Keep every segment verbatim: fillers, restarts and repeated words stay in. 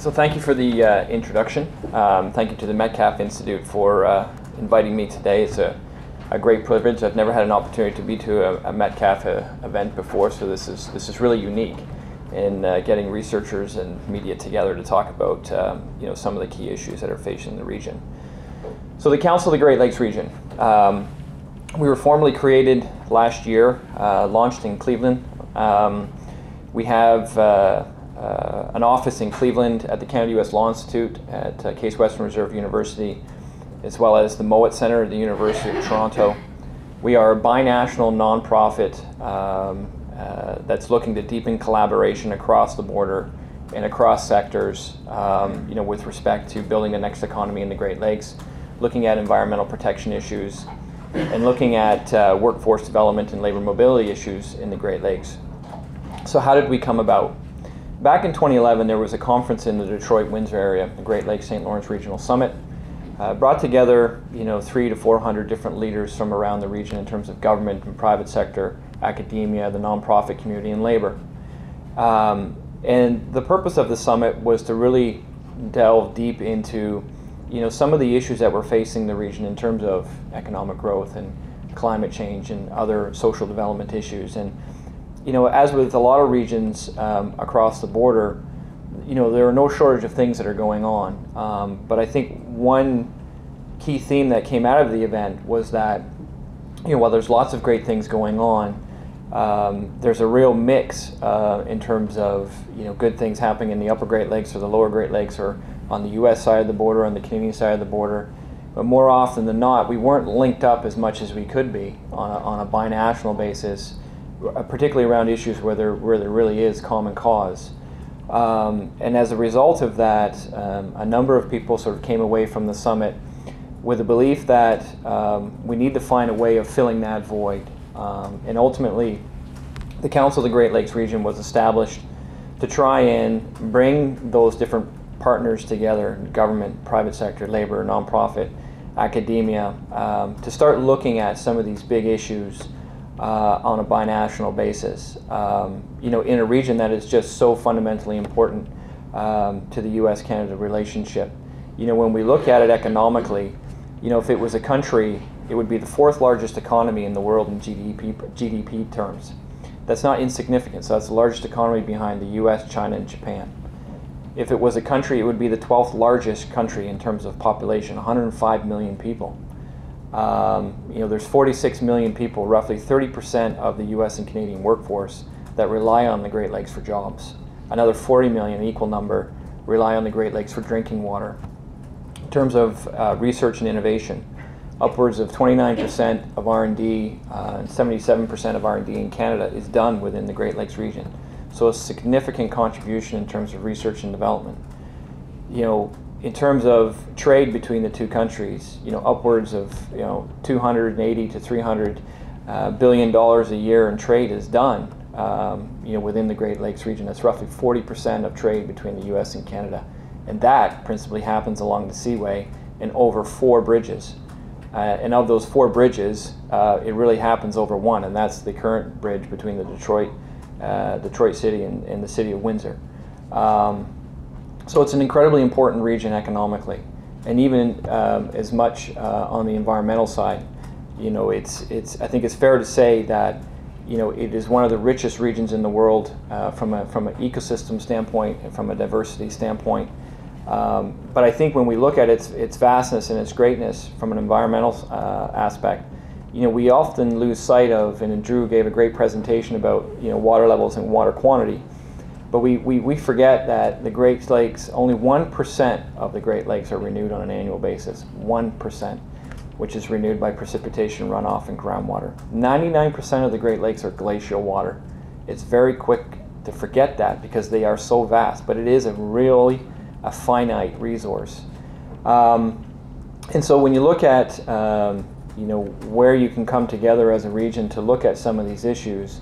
So thank you for the uh, introduction. Um, thank you to the Metcalf Institute for uh, inviting me today. It's a, a great privilege. I've never had an opportunity to be to a, a Metcalf uh, event before, so this is, this is really unique in uh, getting researchers and media together to talk about um, you know, some of the key issues that are facing the region. So the Council of the Great Lakes Region. Um, we were formally created last year, uh, launched in Cleveland. Um, we have uh, Uh, an office in Cleveland at the Canada U S Law Institute at uh, Case Western Reserve University, as well as the Mowat Center at the University of Toronto. We are a binational nonprofit um, uh, that's looking to deepen collaboration across the border and across sectors, um, you know, with respect to building the next economy in the Great Lakes, looking at environmental protection issues, and looking at uh, workforce development and labor mobility issues in the Great Lakes. So how did we come about? Back in twenty eleven, there was a conference in the Detroit-Windsor area, the Great Lakes Saint Lawrence Regional Summit, uh, brought together, you know, three to four hundred different leaders from around the region in terms of government and private sector, academia, the nonprofit community, and labor. Um, and the purpose of the summit was to really delve deep into, you know, some of the issues that were facing the region in terms of economic growth and climate change and other social development issues. And you know, as with a lot of regions um, across the border, you know, there are no shortage of things that are going on. Um, but I think one key theme that came out of the event was that, you know, while there's lots of great things going on, um, there's a real mix uh, in terms of, you know, good things happening in the Upper Great Lakes or the Lower Great Lakes or on the U S side of the border, on the Canadian side of the border. But more often than not, we weren't linked up as much as we could be on a, on a binational basis, particularly around issues where there, where there really is common cause. Um, and as a result of that, um, a number of people sort of came away from the summit with the belief that um, we need to find a way of filling that void. Um, and ultimately, the Council of the Great Lakes Region was established to try and bring those different partners together, government, private sector, labor, nonprofit, academia, um, to start looking at some of these big issues Uh, on a binational basis, um, you know, in a region that is just so fundamentally important um, to the U S Canada relationship. You know, when we look at it economically, you know, if it was a country, it would be the fourth largest economy in the world in G D P, G D P terms. That's not insignificant, so that's the largest economy behind the U S, China, and Japan. If it was a country, it would be the twelfth largest country in terms of population, one hundred five million people. Um, you know, there's forty-six million people, roughly thirty percent of the U S and Canadian workforce, that rely on the Great Lakes for jobs. Another forty million, an equal number, rely on the Great Lakes for drinking water. In terms of uh, research and innovation, upwards of twenty-nine percent of R and D uh, and seventy-seven percent of R and D in Canada is done within the Great Lakes region. So a significant contribution in terms of research and development. You know, in terms of trade between the two countries, you know, upwards of, you know, two hundred eighty to three hundred uh, billion dollars a year in trade is done, um, you know, within the Great Lakes region. That's roughly forty percent of trade between the U S and Canada, and that principally happens along the seaway and over four bridges. Uh, and of those four bridges, uh, it really happens over one, and that's the current bridge between the Detroit, uh, Detroit City and, and the city of Windsor. Um, So it's an incredibly important region economically, and even um, as much uh, on the environmental side. You know, it's it's. I think it's fair to say that, you know, it is one of the richest regions in the world uh, from a from an ecosystem standpoint and from a diversity standpoint. Um, but I think when we look at its its vastness and its greatness from an environmental uh, aspect, you know, we often lose sight of. And Drew gave a great presentation about, you know, water levels and water quantity. But we, we, we forget that the Great Lakes, only one percent of the Great Lakes are renewed on an annual basis, one percent, which is renewed by precipitation, runoff, and groundwater. ninety-nine percent of the Great Lakes are glacial water. It's very quick to forget that because they are so vast, but it is a really a finite resource. Um, and so when you look at um, you know, where you can come together as a region to look at some of these issues,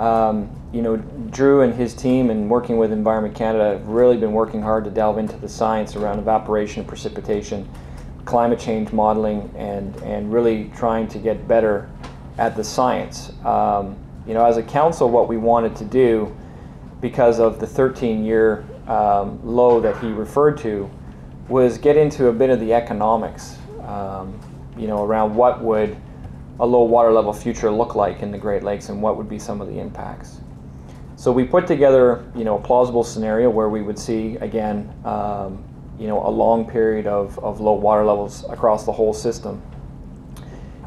Um, you know, Drew and his team, and working with Environment Canada, have really been working hard to delve into the science around evaporation, precipitation, climate change modeling, and and really trying to get better at the science. Um, you know, as a council, what we wanted to do, because of the thirteen-year um, Low that he referred to was get into a bit of the economics, um, you know, around what would a low water level future look like in the Great Lakes and what would be some of the impacts. So we put together, you know, a plausible scenario where we would see, again, um, you know, a long period of, of low water levels across the whole system.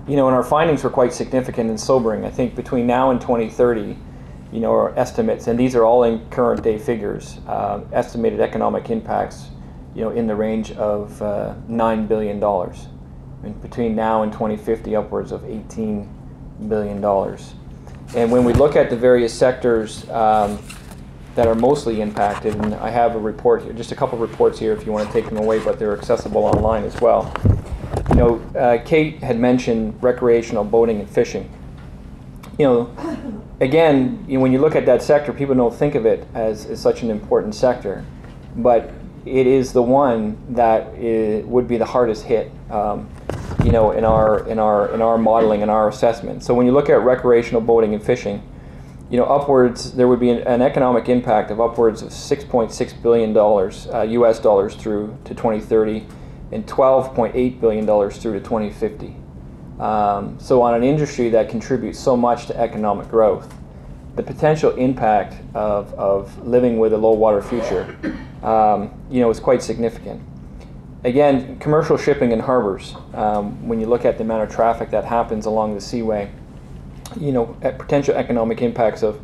You know, and our findings were quite significant and sobering. I think between now and twenty thirty, you know, our estimates, and these are all in current day figures, uh, estimated economic impacts, you know, in the range of uh, nine billion dollars. And between now and twenty fifty, upwards of eighteen billion dollars. And when we look at the various sectors um, that are mostly impacted, and I have a report here, just a couple reports here if you want to take them away, but they're accessible online as well. You know, uh, Kate had mentioned recreational boating and fishing. You know, again, you know, when you look at that sector, people don't think of it as, as such an important sector, but it is the one that it would be the hardest hit, um, you know, in our in our in our modeling and our assessment. So when you look at recreational boating and fishing, you know, upwards there would be an, an economic impact of upwards of six point six billion dollars uh, U S dollars through to twenty thirty. And twelve point eight billion dollars through to twenty fifty. Um, so on an industry that contributes so much to economic growth, the potential impact of, of living with a low water future, um, you know, is quite significant. Again, commercial shipping and harbors, um, when you look at the amount of traffic that happens along the seaway, you know, at potential economic impacts of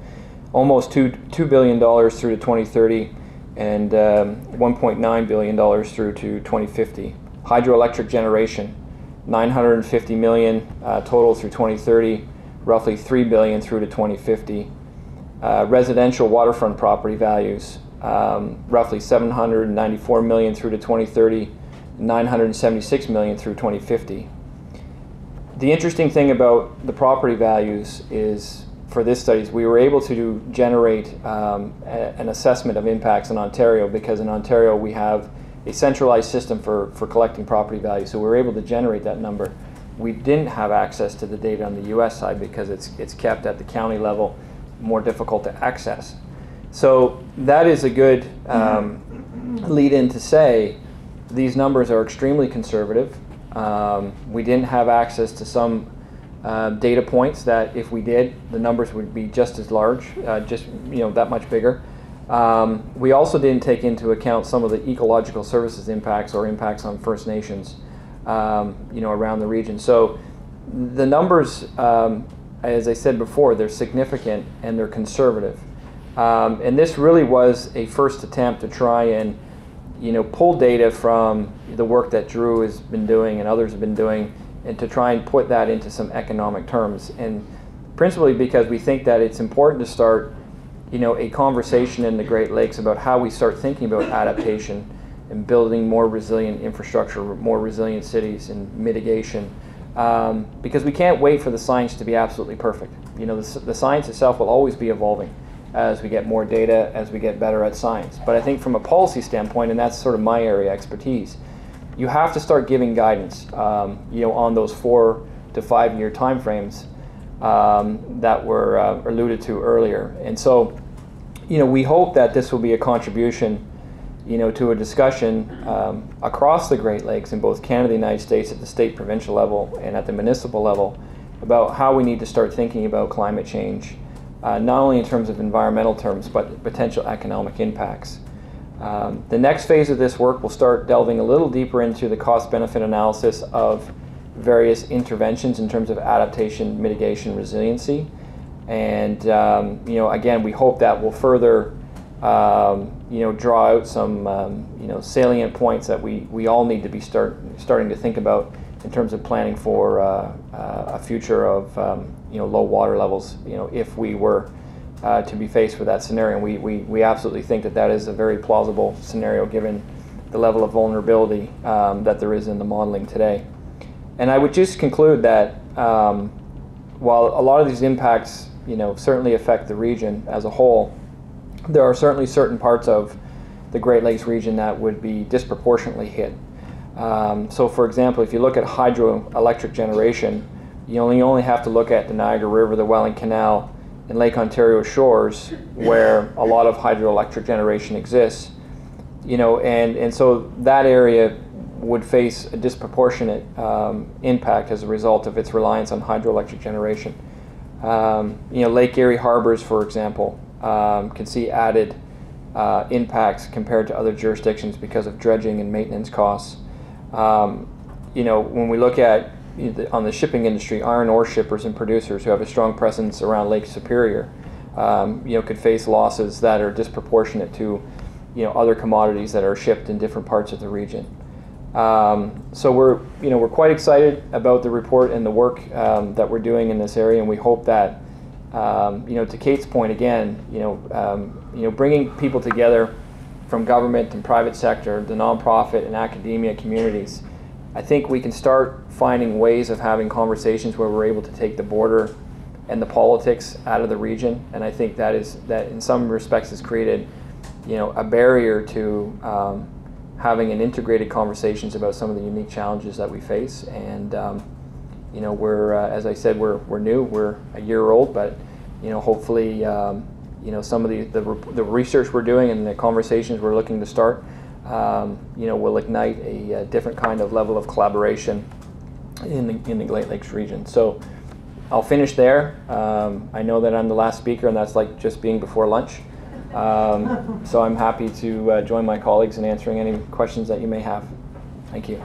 almost two, two billion dollars through to twenty thirty, and um, one point nine billion dollars through to twenty fifty. Hydroelectric generation, nine hundred fifty million dollars uh, total through twenty thirty, roughly three billion dollars through to twenty fifty. Uh, residential waterfront property values, um, roughly seven hundred ninety-four million dollars through to twenty thirty, nine hundred seventy-six million dollars through twenty fifty. The interesting thing about the property values is, for this studies, we were able to do, generate um, a, an assessment of impacts in Ontario, because in Ontario we have a centralized system for, for collecting property value, so we were able to generate that number. We didn't have access to the data on the U S side because it's, it's kept at the county level, more difficult to access. So that is a good um, lead in to say these numbers are extremely conservative. Um, we didn't have access to some Uh, data points that if we did, the numbers would be just as large, uh, just, you know, that much bigger. Um, we also didn't take into account some of the ecological services impacts or impacts on First Nations, um, you know, around the region. So the numbers, um, as I said before, they're significant and they're conservative. Um, and this really was a first attempt to try and, you know, pull data from the work that Drew has been doing and others have been doing, and to try and put that into some economic terms, and principally because we think that it's important to start, you know, a conversation in the Great Lakes about how we start thinking about adaptation and building more resilient infrastructure, more resilient cities, and mitigation, um, because we can't wait for the science to be absolutely perfect. You know, the, the science itself will always be evolving as we get more data, as we get better at science. But I think from a policy standpoint, and that's sort of my area of expertise, you have to start giving guidance, um, you know, on those four to five year timeframes um, that were uh, alluded to earlier. And so, you know, we hope that this will be a contribution, you know, to a discussion um, across the Great Lakes in both Canada and the United States at the state, provincial level and at the municipal level about how we need to start thinking about climate change, uh, not only in terms of environmental terms, but potential economic impacts. Um, the next phase of this work will start delving a little deeper into the cost-benefit analysis of various interventions in terms of adaptation, mitigation, resiliency, and um, you know, again, we hope that will further um, you know, draw out some um, you know, salient points that we we all need to be start starting to think about in terms of planning for uh, uh, a future of um, you know, low water levels. You know, if we were Uh, to be faced with that scenario, and we, we, we absolutely think that that is a very plausible scenario given the level of vulnerability um, that there is in the modeling today. And I would just conclude that um, while a lot of these impacts, you know, certainly affect the region as a whole, there are certainly certain parts of the Great Lakes region that would be disproportionately hit. Um, so for example, if you look at hydroelectric generation, you only, you only have to look at the Niagara River, the Welland Canal, in Lake Ontario shores, where a lot of hydroelectric generation exists, you know, and, and so that area would face a disproportionate um, impact as a result of its reliance on hydroelectric generation. Um, you know, Lake Erie harbors, for example, um, can see added uh, impacts compared to other jurisdictions because of dredging and maintenance costs. Um, you know, when we look at on the shipping industry, iron ore shippers and producers who have a strong presence around Lake Superior, um, you know, could face losses that are disproportionate to, you know, other commodities that are shipped in different parts of the region. Um, so we're, you know, we're quite excited about the report and the work um, that we're doing in this area, and we hope that, um, you know, to Kate's point again, you know, um, you know, bringing people together from government and private sector, the nonprofit and academia communities. I think we can start finding ways of having conversations where we're able to take the border and the politics out of the region, and I think that is that in some respects has created, you know, a barrier to um, having an integrated conversations about some of the unique challenges that we face. And um, you know, we're uh, as I said, we're we're new, we're a year old, but you know, hopefully, um, you know, some of the the, the research we're doing and the conversations we're looking to start. Um, you know, will ignite a, a different kind of level of collaboration in the, in the Great Lakes region. So I'll finish there. Um, I know that I'm the last speaker, and that's like just being before lunch. Um, so I'm happy to uh, join my colleagues in answering any questions that you may have. Thank you.